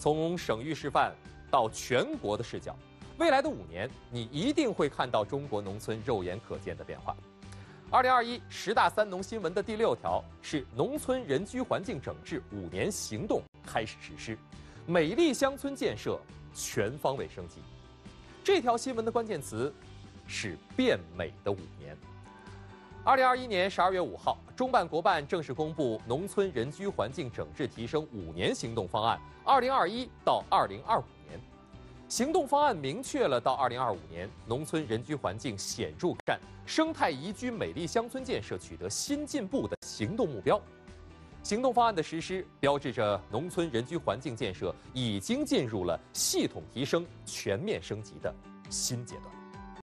从省域示范到全国的视角，未来的5年，你一定会看到中国农村肉眼可见的变化。202110大三农新闻的第6条是农村人居环境整治5年行动开始实施，美丽乡村建设全方位升级。这条新闻的关键词是变美的5年。2021年12月5号，中办国办正式公布《农村人居环境整治提升5年行动方案（2021到2025年）》。行动方案明确了到2025年，农村人居环境显著改善、生态宜居、美丽乡村建设取得新进步的行动目标。行动方案的实施，标志着农村人居环境建设已经进入了系统提升、全面升级的新阶段。